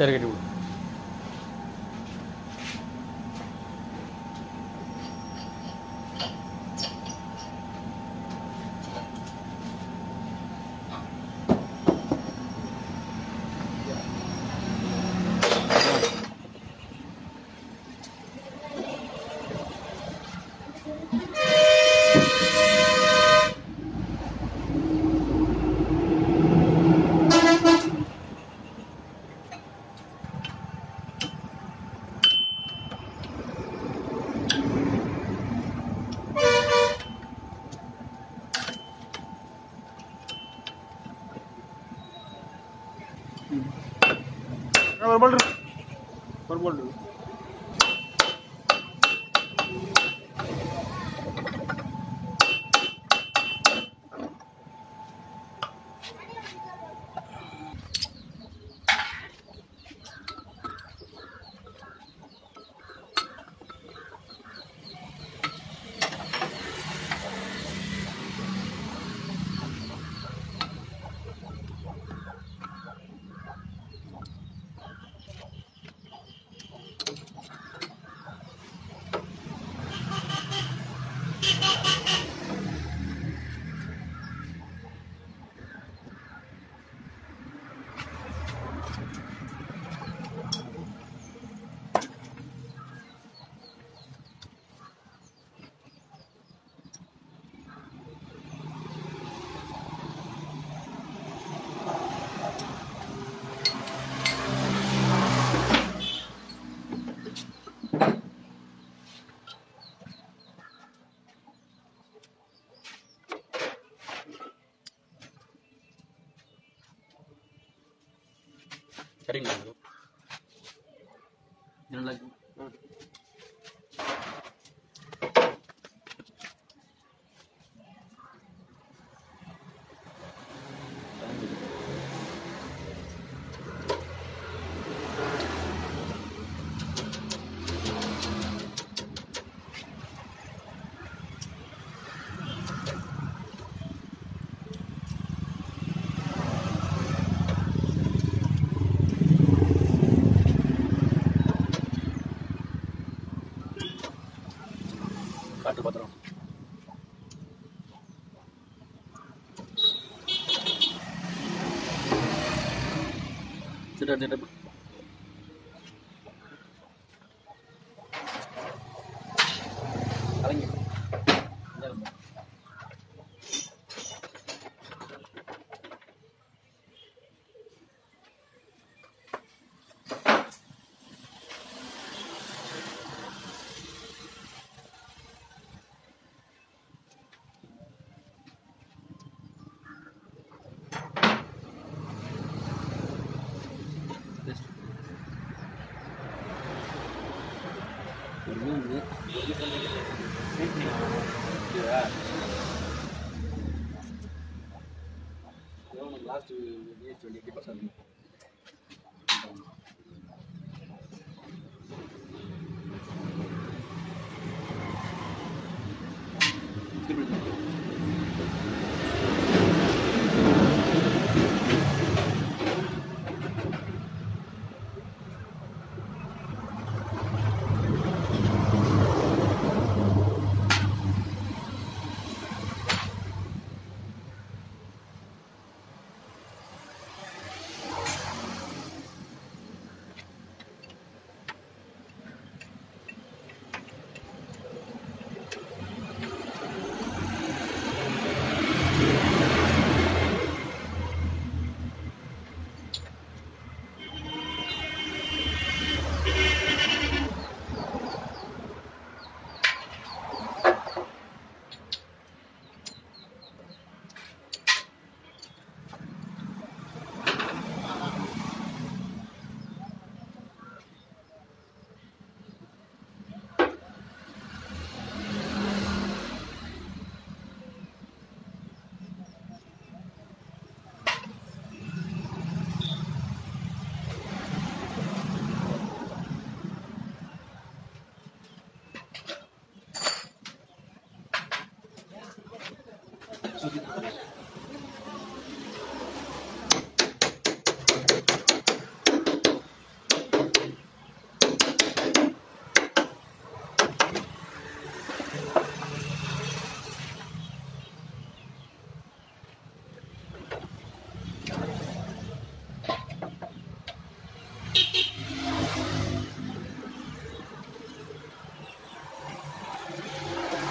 derivative. One ball. Kering dulu. Jangan lagi. Sudah ada last 20%.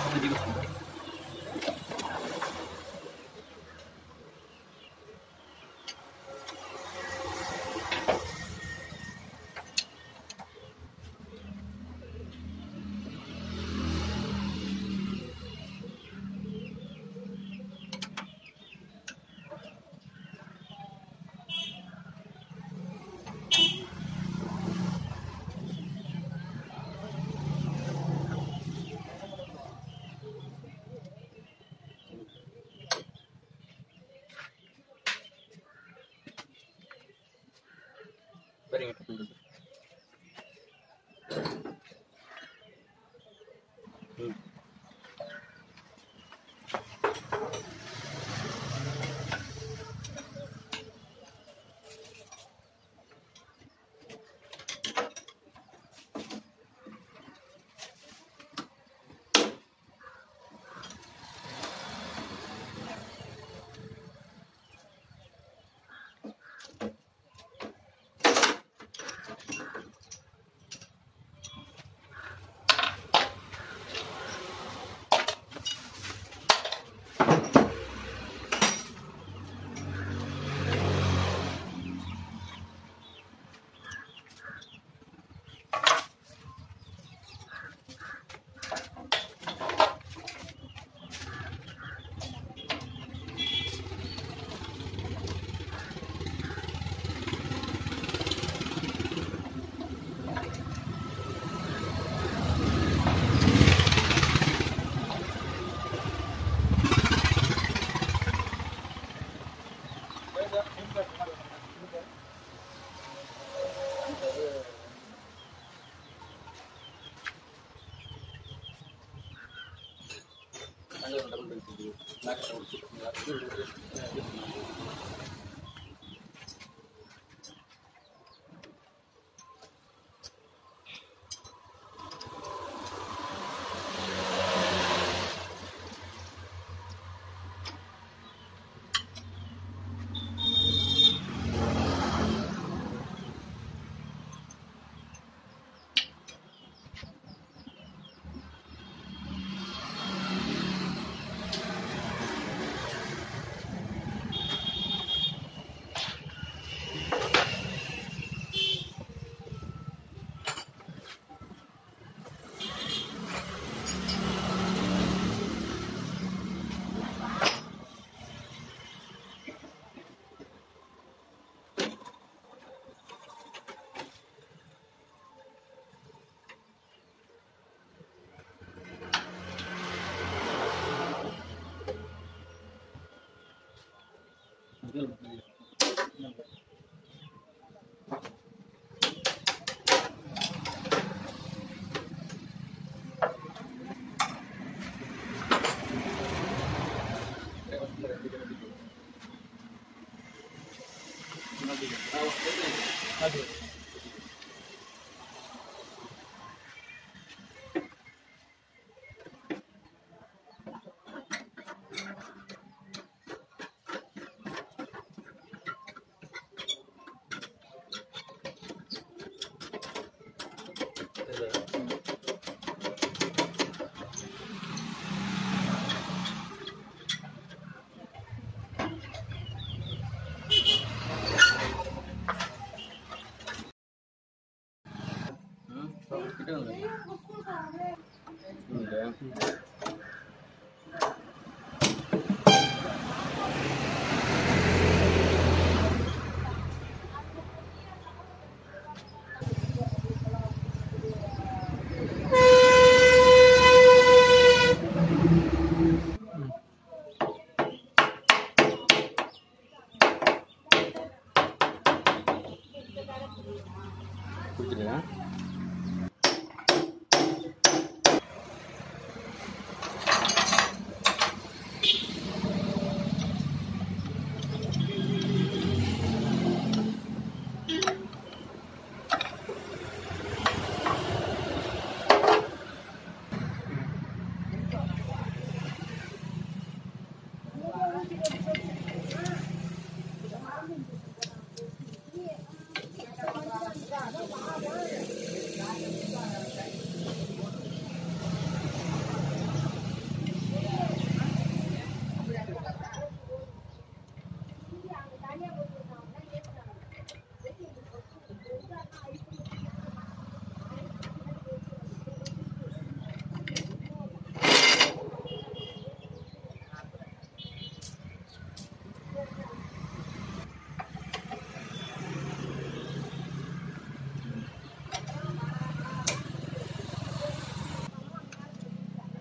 他们这个图。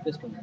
చేసుకోండి.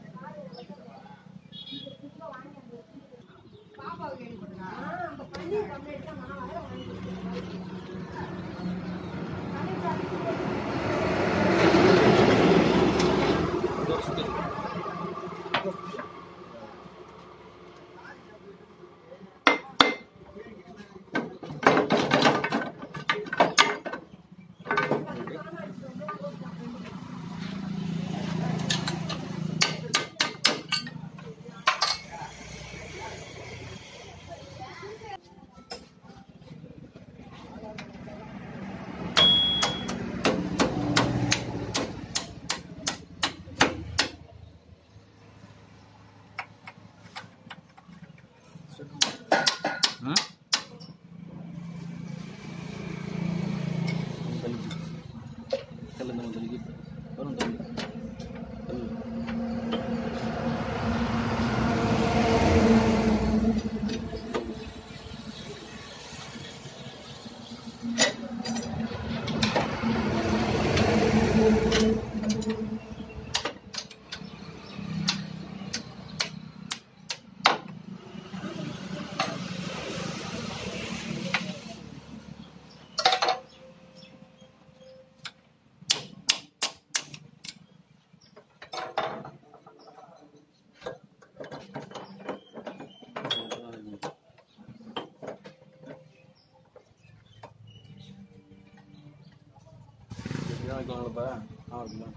Going to buy. Oh, no.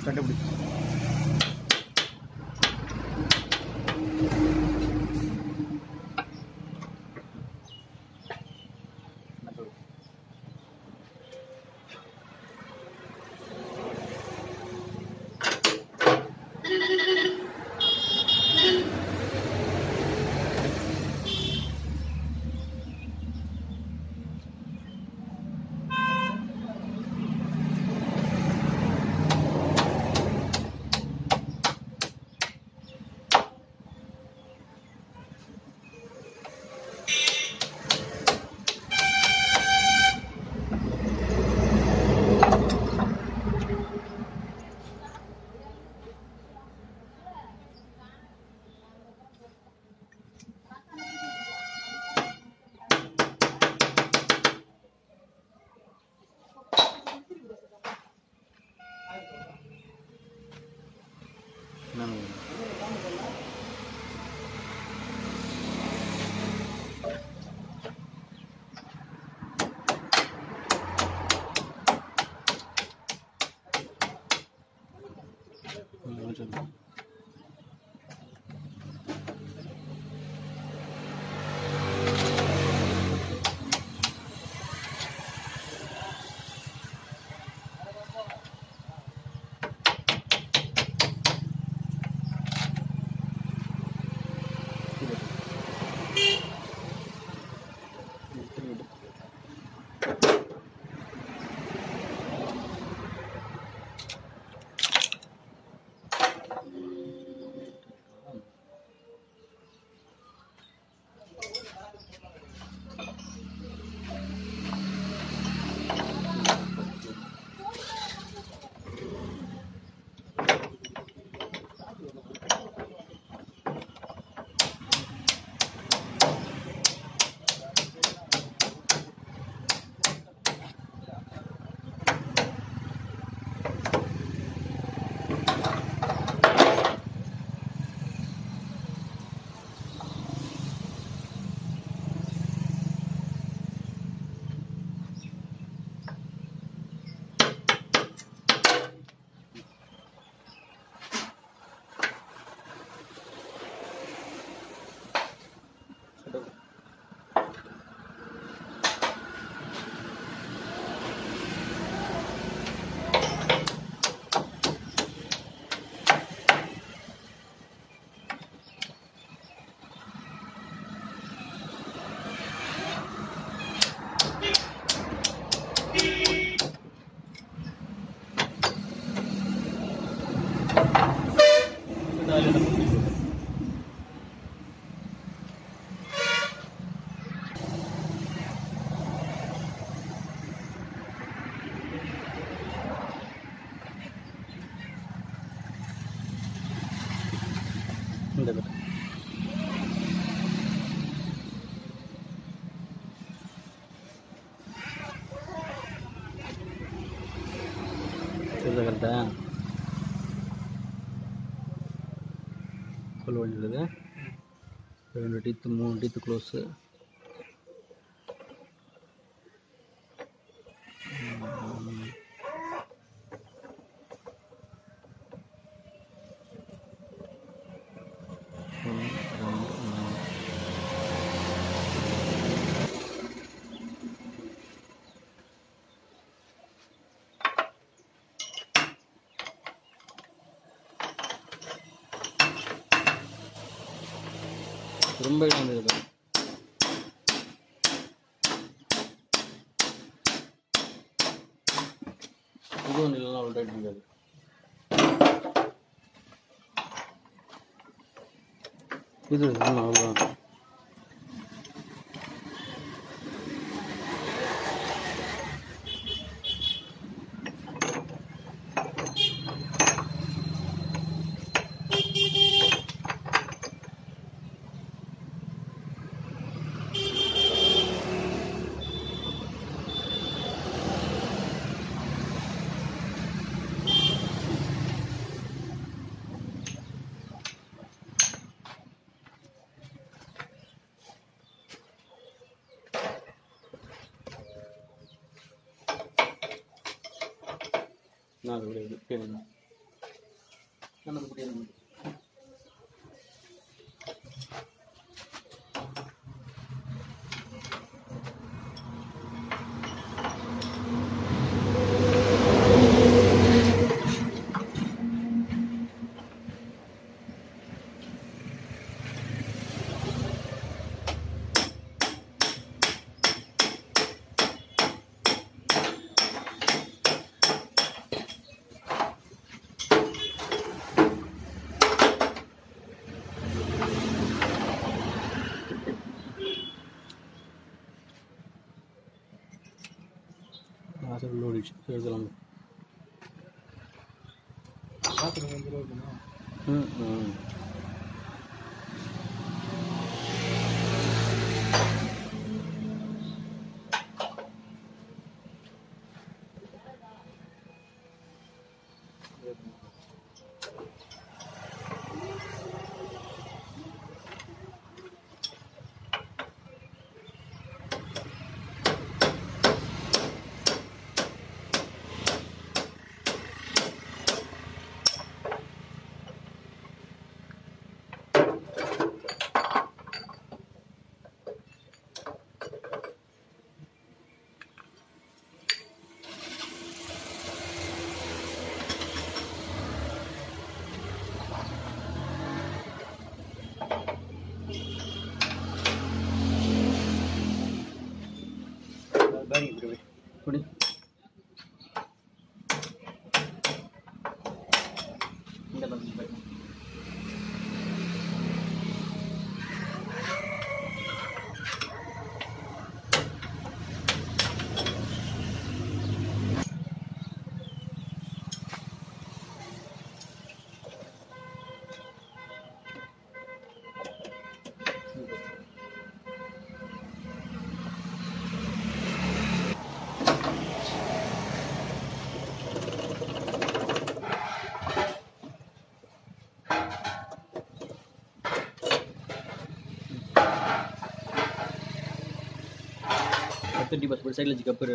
Stand up. Kerja. Kalau ini juga, itu close. Rumbai ini juga. Itu nilainya udah juga. Itu sama Allah. Nah, boleh pilih. Karena kemudian Loaded. Di bawah saya lagi kapur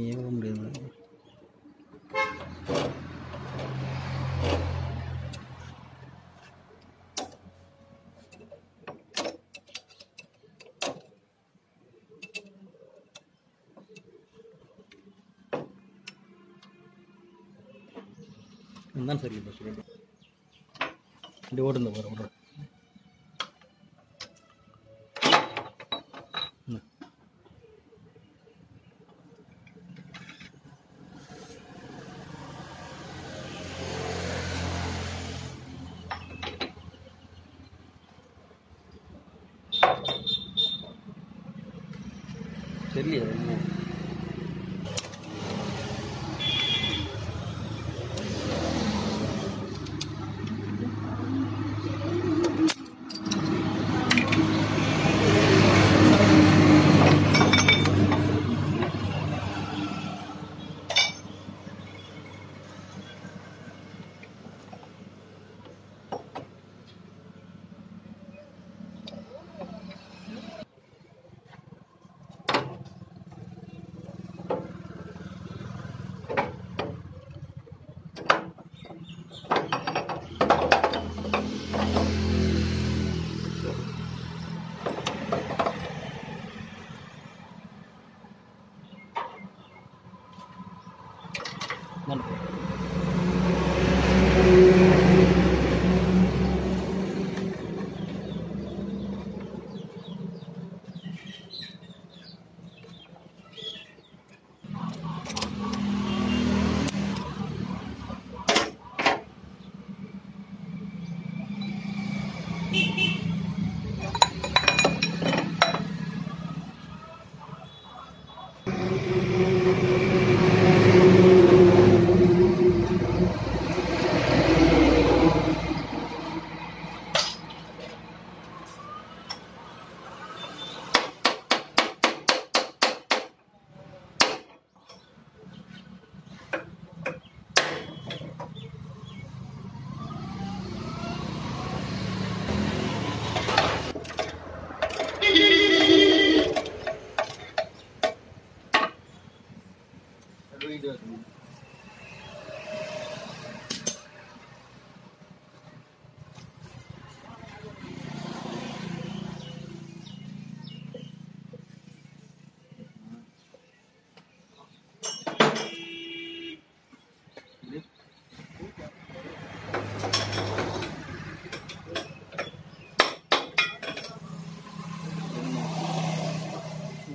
Iya, belum bilang. Enam seri bos sudah. Dia order nomor order. Jadi ya ini.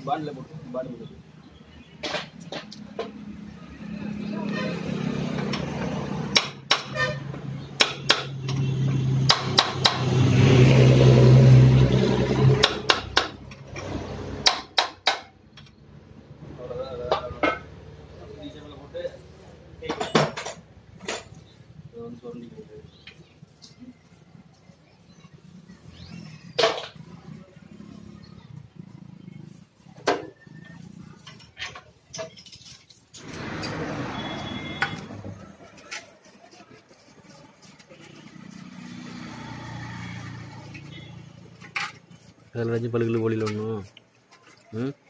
Ban lebur, ban lebur. Kalau aja paling lu boleh lono.